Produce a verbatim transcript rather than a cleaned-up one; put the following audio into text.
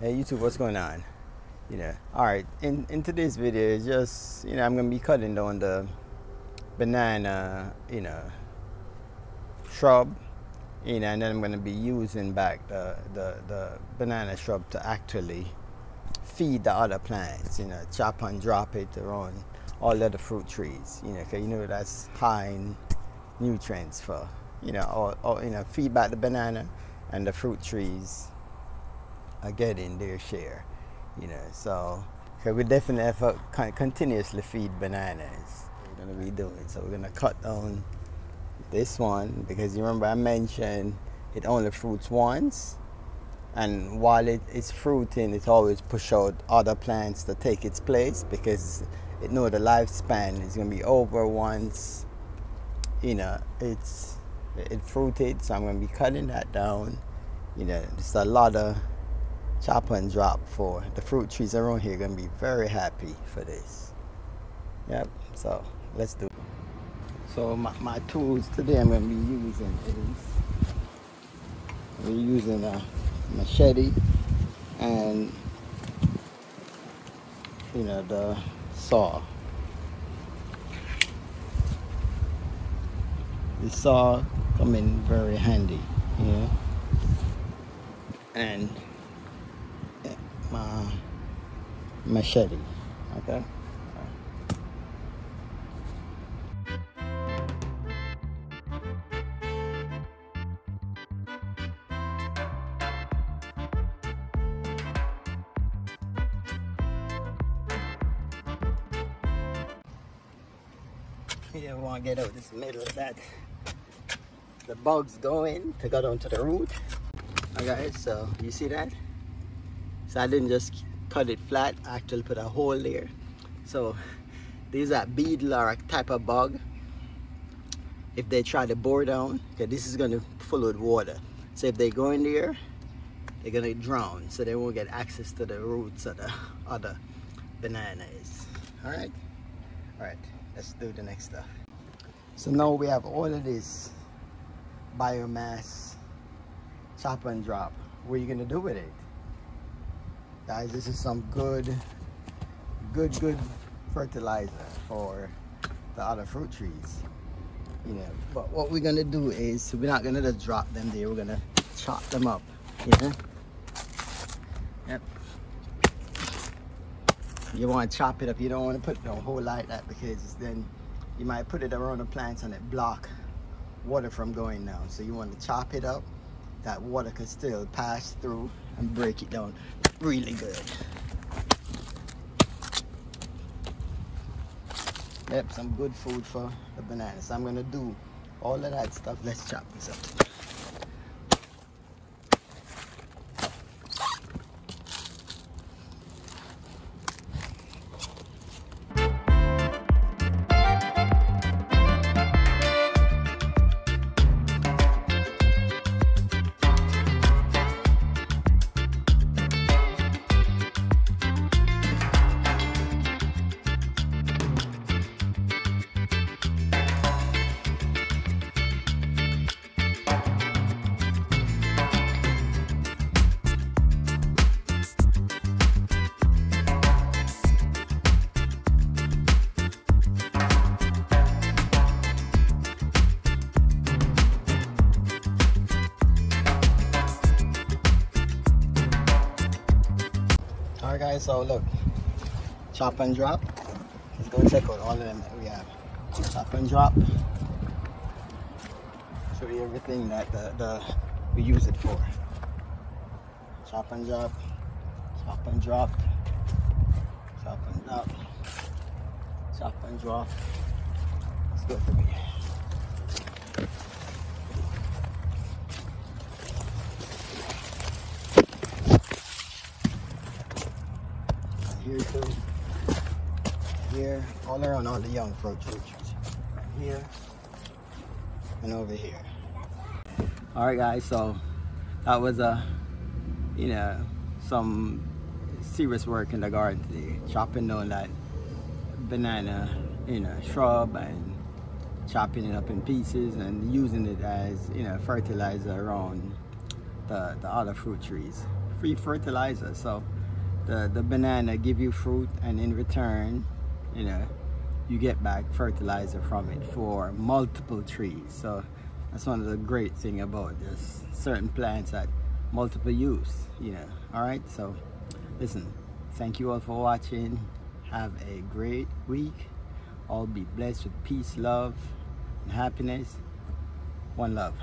Hey YouTube, what's going on? You know, all right. In in today's video, just you know, I'm gonna be cutting down the banana, you know, shrub, you know, and then I'm gonna be using back the the the banana shrub to actually feed the other plants. You know, chop and drop it around all the other fruit trees. You know, 'cause you know that's high in nutrients for you know, or, or you know, feed back the banana and the fruit trees are getting their share, you know. So, so we definitely have to continuously feed bananas. We're gonna be doing so. We're gonna cut down this one because you remember I mentioned it only fruits once, and while it, it's fruiting, it always push out other plants to take its place because it know the lifespan is gonna be over once. You know, it's it fruited, so I'm gonna be cutting that down. You know, there's a lot of chop and drop for the fruit trees around here. Gonna be very happy for this. Yep, so let's do it. So my, my tools today I'm gonna be using is, we're using a machete and you know the saw. The saw come in very handy, you know. And my machete, okay? You don't want to get out this middle of that. The bugs go in to go down to the root. Okay, so you see that? So I didn't just cut it flat, I actually put a hole there. So these are beetle or a type of bug. If they try to bore down, okay, this is gonna full of water. So if they go in there, they're gonna drown. So they won't get access to the roots of the other bananas. All right, all right, let's do the next stuff. So now we have all of this biomass chop and drop. What are you gonna do with it? Guys, this is some good, good, good fertilizer for the other fruit trees, you know. But what we're gonna do is we're not gonna just drop them there. We're gonna chop them up, you know. Yep. You want to chop it up. You don't want to put no hole like that because then you might put it around the plants and it block water from going down. So you want to chop it up. That water can still pass through and break it down really good. Yep, some good food for the bananas. I'm gonna do all of that stuff. Let's chop this up. So look, chop and drop. Let's go check out all of them that we have. Chop and drop. Show you everything that the, the we use it for. Chop and drop. Chop and drop. Chop and drop. Chop and drop. Let's go for me. too. Here, all around all the young fruit trees. Right here and over here. All right, guys. So that was a, you know, some serious work in the garden today. Chopping down that banana, you know, shrub and chopping it up in pieces and using it as, you know, fertilizer around the, the other fruit trees. Free fertilizer. So the, the banana give you fruit, and in return, you know, you get back fertilizer from it for multiple trees. So that's one of the great thing about this. Certain plants that multiple use, you know. All right, so listen, thank you all for watching. Have a great week. All be blessed with peace, love, and happiness. One love.